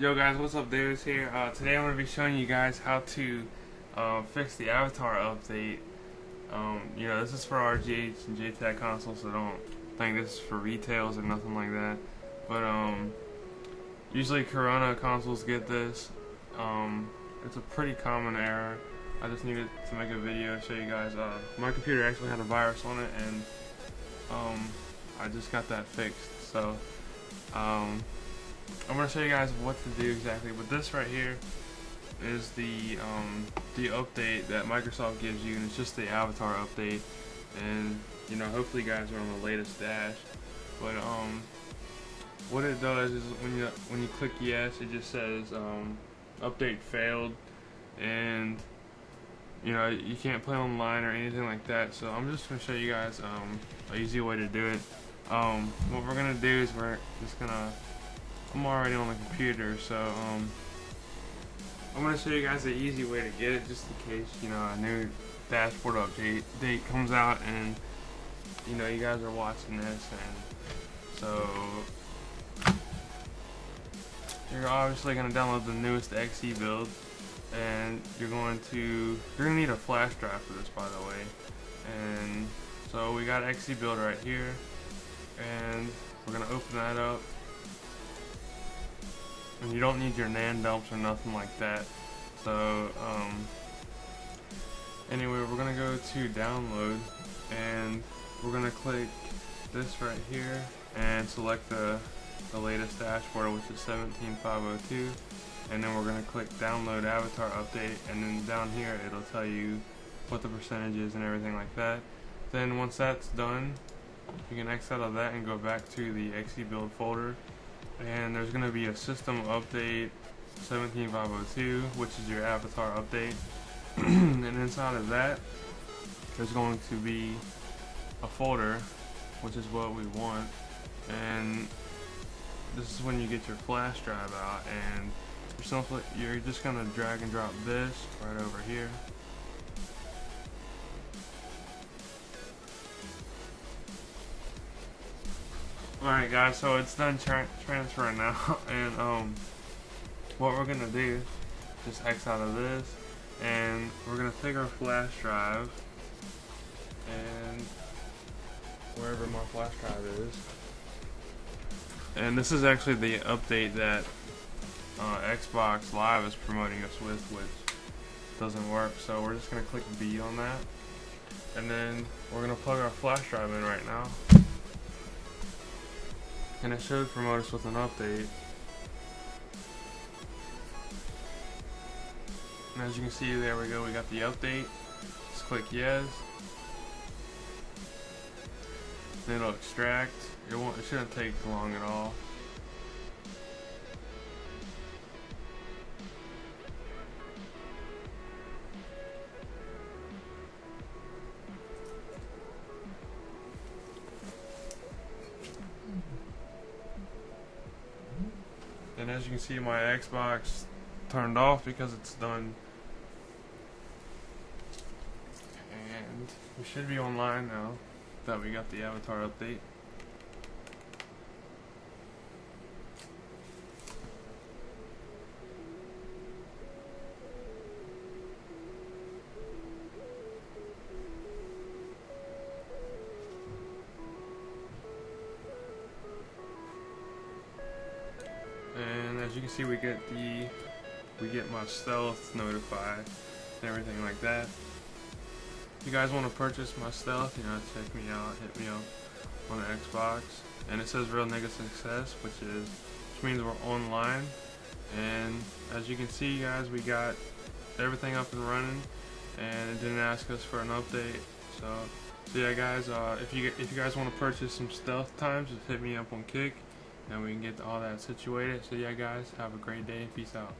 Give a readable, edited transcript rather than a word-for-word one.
Yo guys, what's up? Davis here. Today I'm going to be showing you guys how to fix the avatar update. You know, this is for RGH and JTAG consoles, so don't think this is for retails or nothing like that. But usually Corona consoles get this. It's a pretty common error. I just needed to make a video to show you guys. My computer actually had a virus on it, and I just got that fixed. So I'm going to show you guys what to do exactly. But this right here is the update that Microsoft gives you, and it's just the avatar update. And you know, hopefully you guys are on the latest dash. But what it does is when you click yes, it just says update failed, and you know, you can't play online or anything like that. So I'm just going to show you guys a easy way to do it. What we're going to do is I'm already on the computer, so I'm going to show you guys the easy way to get it, just in case, you know, a new dashboard update date comes out and, you know, you guys are watching this. And so you're obviously going to download the newest Xebuild, and you're going to need a flash drive for this, by the way. And so we got Xebuild right here, and we're going to open that up. And you don't need your NAND dumps or nothing like that. So anyway, we're gonna go to download, and we're gonna click this right here and select the latest dashboard, which is 17.502, and then we're gonna click download avatar update, and then down here it'll tell you what the percentage is and everything like that. Then once that's done, you can X out of that and go back to the Xebuild folder. And there's going to be a system update 17.502, which is your avatar update. And inside of that, there's going to be a folder, which is what we want. And this is when you get your flash drive out, and you're just going to drag and drop this right over here. Alright guys, so it's done transferring now, and what we're going to do, just X out of this, and we're going to take our flash drive, and wherever my flash drive is, and this is actually the update that Xbox Live is promoting us with, which doesn't work, so we're just going to click B on that, and then we're going to plug our flash drive in right now. And it should promote us with an update. And as you can see, there we go, we got the update. Just click yes. Then it'll extract. It shouldn't take long at all. And as you can see, my Xbox turned off because it's done. And we should be online now that we got the avatar update. As you can see, we get my stealth notified and everything like that. If you guys want to purchase my stealth, you know, check me out, hit me up on the Xbox. And it says real nigga success, which means we're online. And as you can see, guys, we got everything up and running, and it didn't ask us for an update. So yeah, guys, if you guys want to purchase some stealth times, just hit me up on Kick. And we can get all that situated. So yeah guys, have a great day. Peace out.